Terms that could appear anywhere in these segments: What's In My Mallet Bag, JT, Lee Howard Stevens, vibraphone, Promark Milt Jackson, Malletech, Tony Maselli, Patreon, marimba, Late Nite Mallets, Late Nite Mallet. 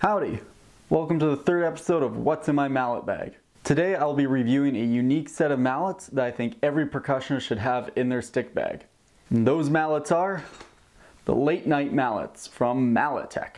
Howdy! Welcome to the third episode of What's in My Mallet Bag. Today I'll be reviewing a unique set of mallets that I think every percussionist should have in their stick bag. And those mallets are the Late Nite Mallets from Malletech.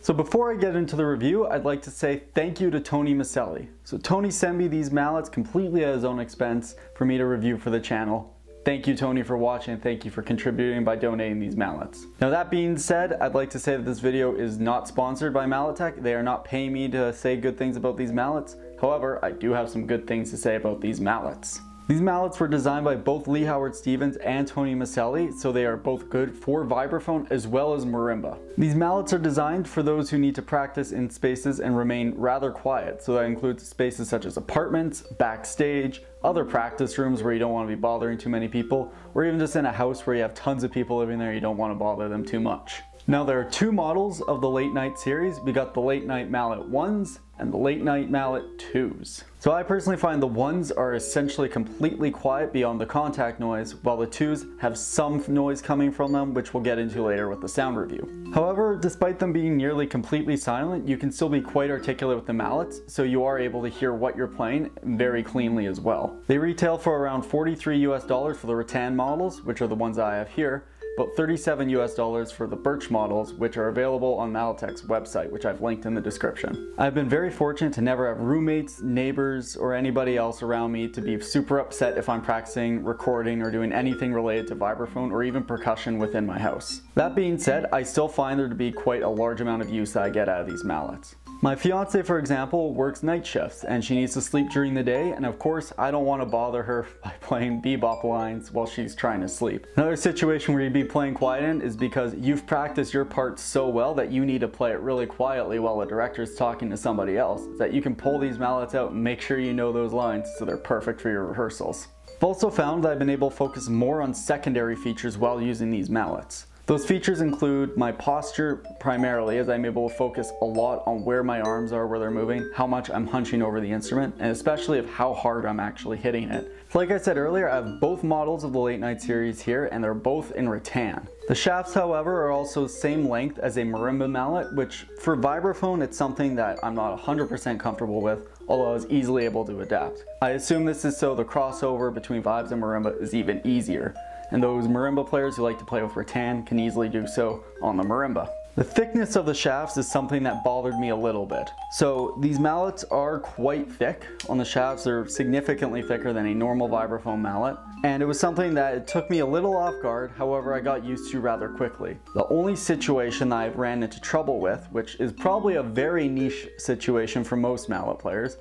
So before I get into the review, I'd like to say thank you to Tony Maselli. So Tony sent me these mallets completely at his own expense for me to review for the channel. Thank you, Tony, for watching, and thank you for contributing by donating these mallets. Now that being said, I'd like to say that this video is not sponsored by Malletech. They are not paying me to say good things about these mallets. However, I do have some good things to say about these mallets. These mallets were designed by both Lee Howard Stevens and Tony Maselli, so they are both good for vibraphone as well as marimba. These mallets are designed for those who need to practice in spaces and remain rather quiet, so that includes spaces such as apartments, backstage, other practice rooms where you don't want to be bothering too many people, or even just in a house where you have tons of people living there, you don't want to bother them too much. Now there are two models of the Late Nite series. We got the Late Nite Mallet 1s and the Late Nite Mallet 2s. So I personally find the 1s are essentially completely quiet beyond the contact noise, while the 2s have some noise coming from them, which we'll get into later with the sound review. However, despite them being nearly completely silent, you can still be quite articulate with the mallets, so you are able to hear what you're playing very cleanly as well. They retail for around $43 US for the rattan models, which are the ones I have here, but $37 US for the birch models, which are available on Malletech's website, which I've linked in the description. I've been very fortunate to never have roommates, neighbors, or anybody else around me to be super upset if I'm practicing, recording, or doing anything related to vibraphone or even percussion within my house. That being said, I still find there to be quite a large amount of use that I get out of these mallets. My fiance, for example, works night shifts and she needs to sleep during the day, and of course I don't want to bother her by playing bebop lines while she's trying to sleep. Another situation where you'd be playing quiet in is because you've practiced your part so well that you need to play it really quietly while the director's talking to somebody else, that you can pull these mallets out and make sure you know those lines so they're perfect for your rehearsals. I've also found that I've been able to focus more on secondary features while using these mallets. Those features include my posture primarily, as I'm able to focus a lot on where my arms are, where they're moving, how much I'm hunching over the instrument, and especially of how hard I'm actually hitting it. So like I said earlier, I have both models of the Late Nite series here, and they're both in rattan. The shafts, however, are also the same length as a marimba mallet, which for vibraphone, it's something that I'm not 100% comfortable with, although I was easily able to adapt. I assume this is so the crossover between vibes and marimba is even easier, and those marimba players who like to play with rattan can easily do so on the marimba. The thickness of the shafts is something that bothered me a little bit. So these mallets are quite thick on the shafts. They're significantly thicker than a normal vibraphone mallet, and it was something that it took me a little off guard. However, I got used to rather quickly. The only situation that I've ran into trouble with, which is probably a very niche situation for most mallet players,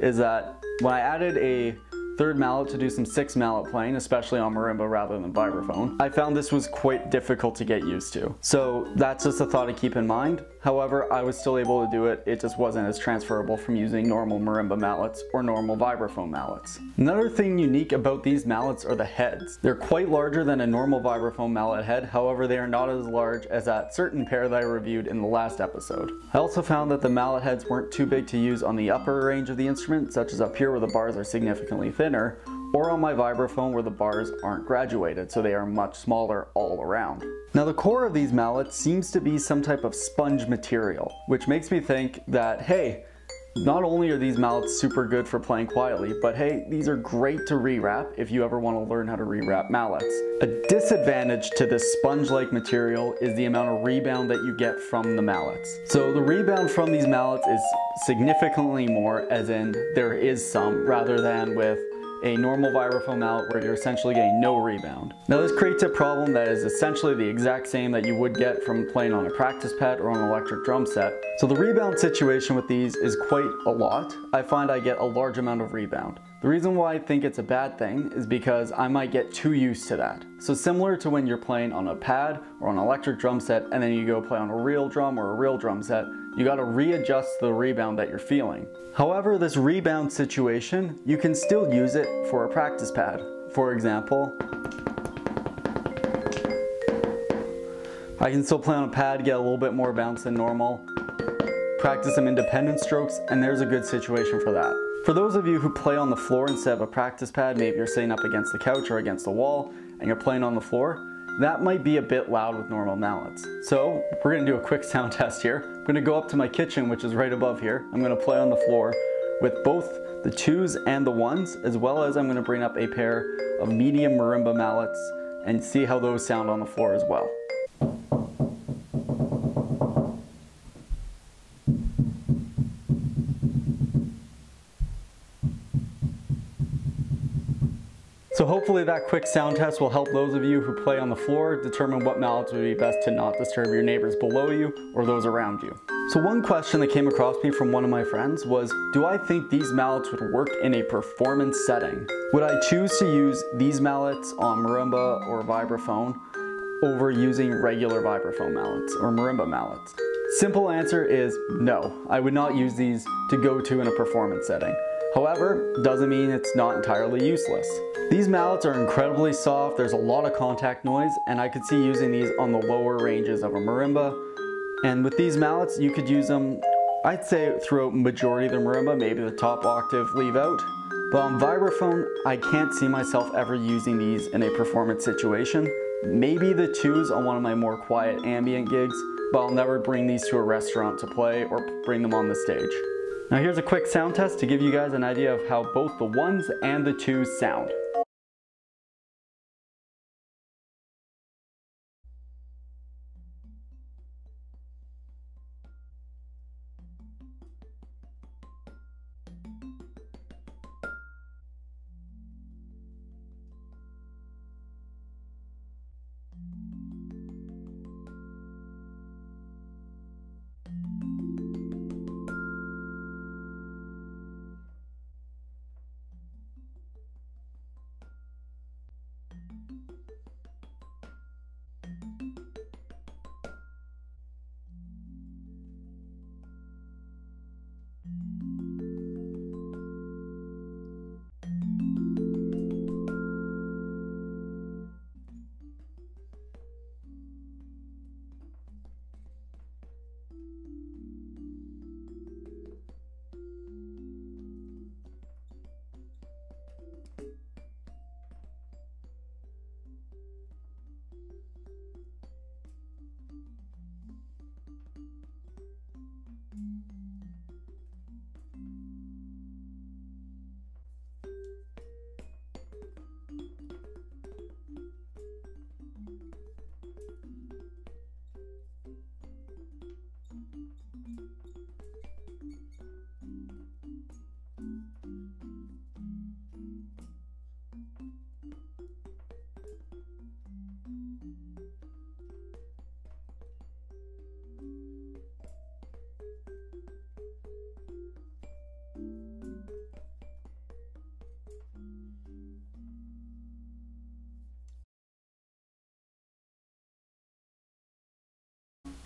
is that when I added a third mallet to do some six mallet playing, especially on marimba rather than vibraphone, I found this was quite difficult to get used to. So that's just a thought to keep in mind. However, I was still able to do it. It just wasn't as transferable from using normal marimba mallets or normal vibraphone mallets. Another thing unique about these mallets are the heads. They're quite larger than a normal vibraphone mallet head. However, they are not as large as that certain pair that I reviewed in the last episode. I also found that the mallet heads weren't too big to use on the upper range of the instrument, such as up here where the bars are significantly thin, or on my vibraphone where the bars aren't graduated, so they are much smaller all around. Now the core of these mallets seems to be some type of sponge material, which makes me think that, hey, not only are these mallets super good for playing quietly, but hey, these are great to rewrap if you ever want to learn how to rewrap mallets. A disadvantage to this sponge-like material is the amount of rebound that you get from the mallets. So the rebound from these mallets is significantly more, as in there is some, rather than with a normal vibraphone mallet where you're essentially getting no rebound. Now this creates a problem that is essentially the exact same that you would get from playing on a practice pad or on an electric drum set. So the rebound situation with these is quite a lot. I find I get a large amount of rebound. The reason why I think it's a bad thing is because I might get too used to that. So similar to when you're playing on a pad or an electric drum set and then you go play on a real drum or a real drum set, you gotta readjust the rebound that you're feeling. However, this rebound situation, you can still use it for a practice pad. For example, I can still play on a pad, get a little bit more bounce than normal, practice some independent strokes, and there's a good situation for that. For those of you who play on the floor instead of a practice pad, maybe you're sitting up against the couch or against the wall and you're playing on the floor, That might be a bit loud with normal mallets. So we're gonna do a quick sound test here. I'm gonna go up to my kitchen, which is right above here. I'm gonna play on the floor with both the 2s and the 1s, as well as I'm gonna bring up a pair of medium marimba mallets and see how those sound on the floor as well. So hopefully that quick sound test will help those of you who play on the floor determine what mallets would be best to not disturb your neighbors below you or those around you. So one question that came across me from one of my friends was, do I think these mallets would work in a performance setting? Would I choose to use these mallets on marimba or vibraphone over using regular vibraphone mallets or marimba mallets? Simple answer is no. I would not use these to go to in a performance setting. However, doesn't mean it's not entirely useless. These mallets are incredibly soft, there's a lot of contact noise, and I could see using these on the lower ranges of a marimba. And with these mallets, you could use them, I'd say, throughout majority of the marimba, maybe the top octave leave out. But on vibraphone, I can't see myself ever using these in a performance situation. Maybe the 2s on one of my more quiet ambient gigs, but I'll never bring these to a restaurant to play or bring them on the stage. Now here's a quick sound test to give you guys an idea of how both the 1s and the 2s sound.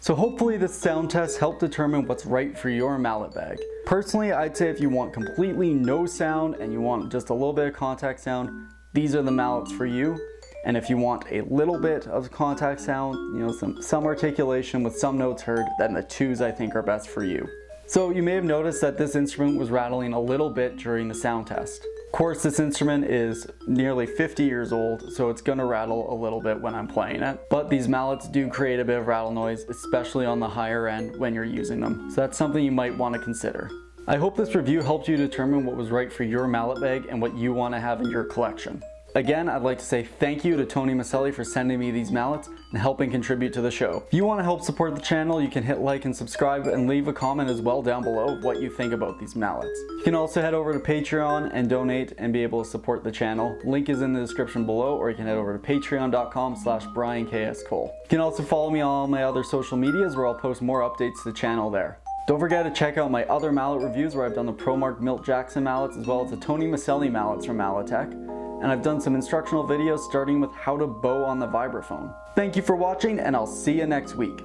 So hopefully this sound test helped determine what's right for your mallet bag. Personally, I'd say if you want completely no sound and you want just a little bit of contact sound, these are the mallets for you. And if you want a little bit of contact sound, you know, some articulation with some notes heard, then the 2s I think are best for you. So you may have noticed that this instrument was rattling a little bit during the sound test. Of course, this instrument is nearly 50 years old, so it's gonna rattle a little bit when I'm playing it. But these mallets do create a bit of rattle noise, especially on the higher end when you're using them. So that's something you might wanna consider. I hope this review helped you determine what was right for your mallet bag and what you wanna have in your collection. Again, I'd like to say thank you to Tony Maselli for sending me these mallets and helping contribute to the show. If you want to help support the channel, you can hit like and subscribe and leave a comment as well down below what you think about these mallets. You can also head over to Patreon and donate and be able to support the channel. Link is in the description below, or you can head over to patreon.com/BrianKSCole. You can also follow me on all my other social medias where I'll post more updates to the channel there. Don't forget to check out my other mallet reviews where I've done the Promark Milt Jackson mallets as well as the Tony Maselli mallets from Malletech. And I've done some instructional videos starting with how to bow on the vibraphone. Thank you for watching, and I'll see you next week.